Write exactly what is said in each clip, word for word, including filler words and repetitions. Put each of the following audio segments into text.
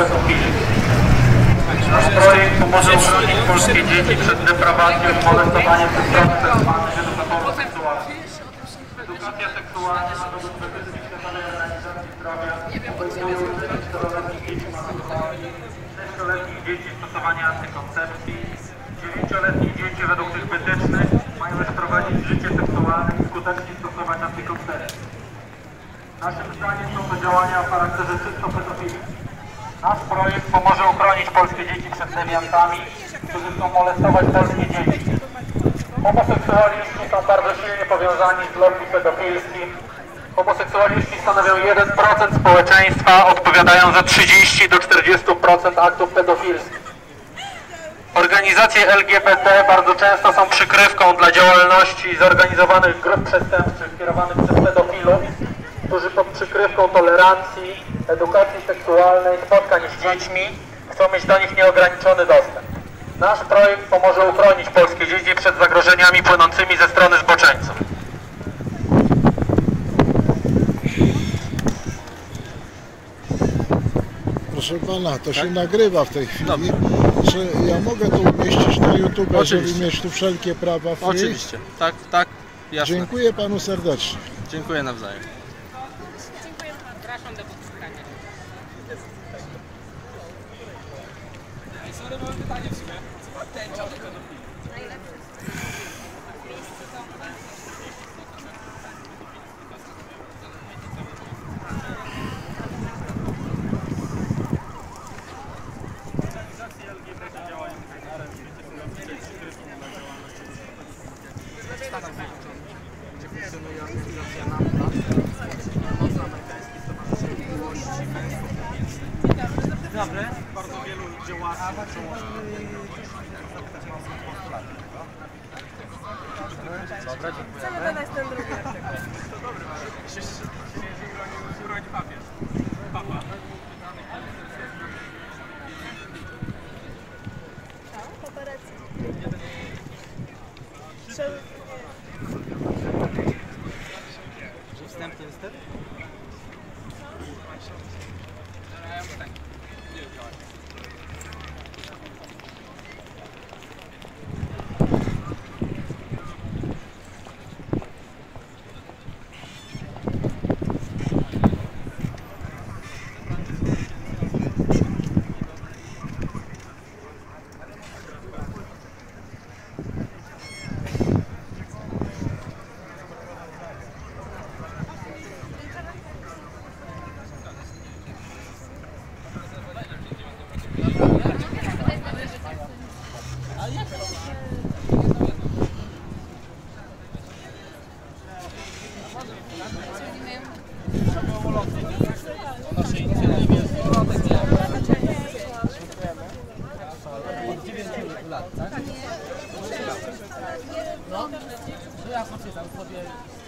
pedofilii. Projekt pomoże uchronić polskie dzieci przed deprawacją i molestowaniem przez strony seksualne się do takowych sytuacji. Edukacja seksualna ma dowód wytycznych na samej realizacji zdrowia, obejmuje uzyskać czteroletnich dzieci masturbacji, sześcioletnich dzieci stosowania antykoncepcji, dziewięcioletnich dzieci według tych wytycznych mają już prowadzić życie seksualne i skutecznie stosować antykoncepcję. Naszym zdaniem są to działania o charakterze czysto pedofilii. Nasz projekt pomoże uchronić polskie dzieci przed dewiantami, którzy chcą molestować polskie dzieci. Homoseksualiści są bardzo silnie powiązani z lobby pedofilskim. Homoseksualiści stanowią jeden procent społeczeństwa, odpowiadają za trzydzieści do czterdziestu procent aktów pedofilskich. Organizacje L G B T bardzo często są przykrywką dla działalności zorganizowanych grup przestępczych kierowanych przez pedofilów, którzy pod przykrywką tolerancji, edukacji seksualnej, spotkań z dziećmi chcą mieć do nich nieograniczony dostęp. Nasz projekt pomoże uchronić polskie dzieci przed zagrożeniami płynącymi ze strony zboczeńców. Proszę pana, to się tak? nagrywa w tej chwili. Dobrze. Czy ja mogę to umieścić na YouTube, Oczywiście. żeby mieć tu wszelkie prawa free? Oczywiście, tak, tak, jasne. Dziękuję panu serdecznie. Dziękuję nawzajem. Zapraszam do podsumowania. I sorry, mam pytanie w sumie. Co ma tęcza do pedofilii? Najlepsze miejsce są organizacje L G B T działają na rynku, na działalności gdzie funkcjonuje organizacja NAMPLA, bardzo wielu działaczy Wstępny występ?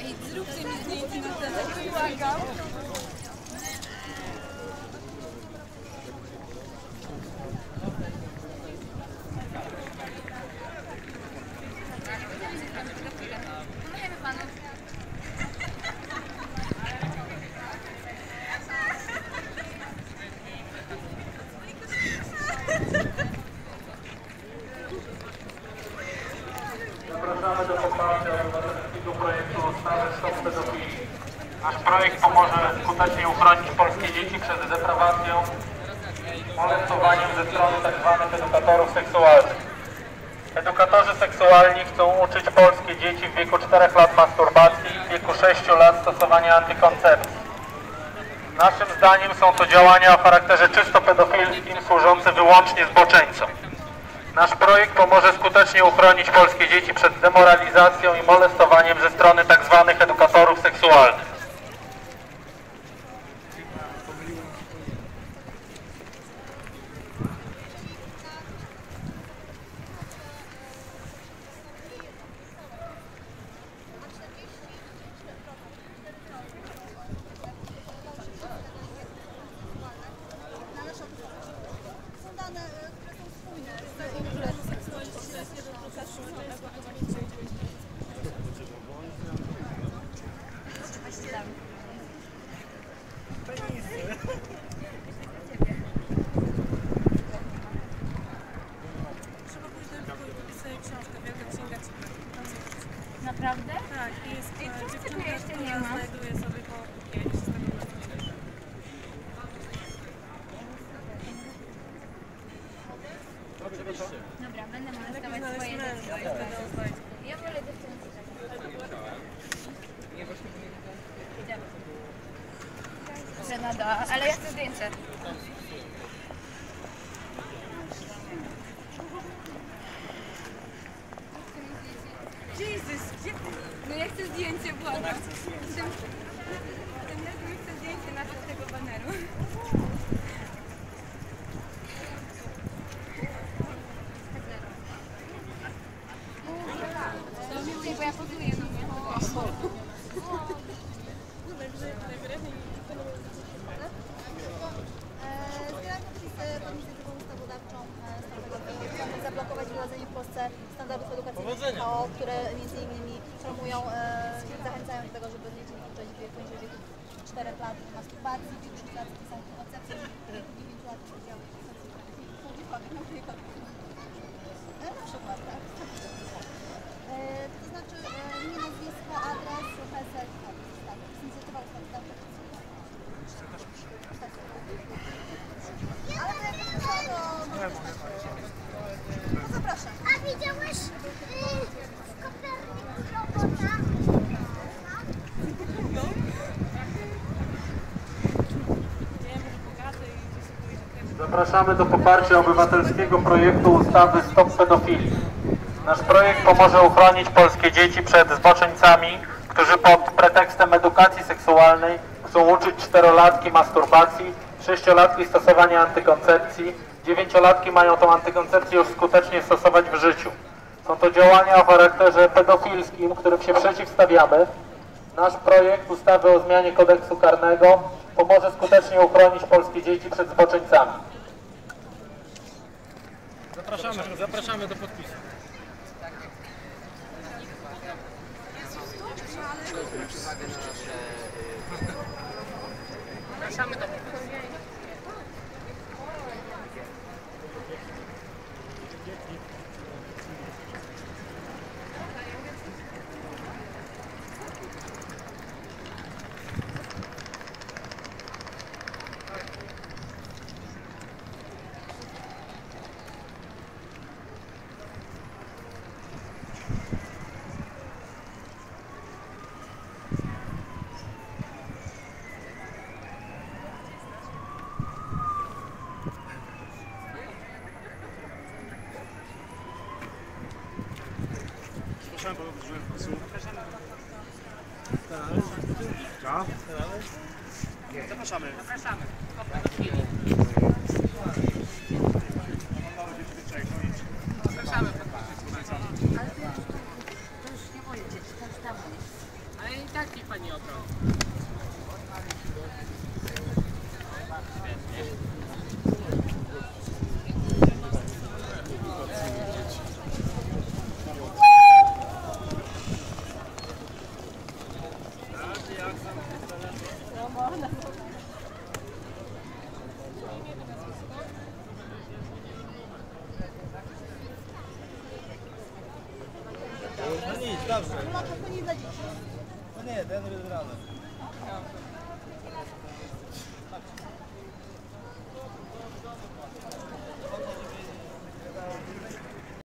Ej, zróbcie mi zdjęcie na ten, tak błagam. Zapraszamy do poparcia obywatelskiego projektu ustawy Stop Pedofilii. Nasz projekt pomoże skutecznie uchronić polskie dzieci przed deprawacją, molestowaniem ze strony tzw. edukatorów seksualnych. Edukatorzy seksualni chcą uczyć polskie dzieci w wieku czterech lat masturbacji i w wieku sześciu lat stosowania antykoncepcji. Naszym zdaniem są to działania o charakterze czysto pedofilskim, służące wyłącznie zboczeńcom. Nasz projekt pomoże skutecznie uchronić polskie dzieci przed demoralizacją i molestowaniem ze strony tzw. edukatorów seksualnych. Dziękuję. Dobra, będę molestować swoje dziecko. Ja wolę dziewczynę czytać. Żenada, ale ja chcę zdjęcie. Jezus, gdzie? No ja chcę zdjęcie, błagam. Ten lepiej mi chce zdjęcie na tego baneru. Bo ja poduję, no nie? No także najwyraźniej to nie będzie coś fajne. Zbieranie podpisy pod inicjatywą ustawodawczą Stop Pedofilii, zablokować wprowadzenie w Polsce standardów edukacyjnych, które między innymi promują, zachęcają do tego, żeby dzieci nie uczyć poniżej wieku czterech lat masturbacji, pięć lat samokoncepcji, dziewięć lat udziału w koncepcji. Na przykład, tak? To znaczy imię, nazwisko, adres, profesor, tak, inicjatywa ustawodawcza. Ale to jak to to... No zapraszam. A widziałeś w Koperniku robota? No. Zapraszamy do poparcia obywatelskiego projektu ustawy Stop Pedofilii. Nasz projekt pomoże uchronić polskie dzieci przed zboczeńcami, którzy pod pretekstem edukacji seksualnej chcą uczyć czterolatki masturbacji, sześciolatki stosowania antykoncepcji, dziewięciolatki mają tą antykoncepcję już skutecznie stosować w życiu. Są to działania o charakterze pedofilskim, którym się przeciwstawiamy. Nasz projekt ustawy o zmianie kodeksu karnego pomoże skutecznie uchronić polskie dzieci przed zboczeńcami. Zapraszamy, zapraszamy do podpisu. Zapraszamy do podpisu. Zapraszamy. Zapraszamy. Zapraszamy. Ale to już nie moje dzieci, to już tam. Ale i tak nie pani obroni. No nic, dobrze. No to nie dla dzieci. No nie, ten jest rano.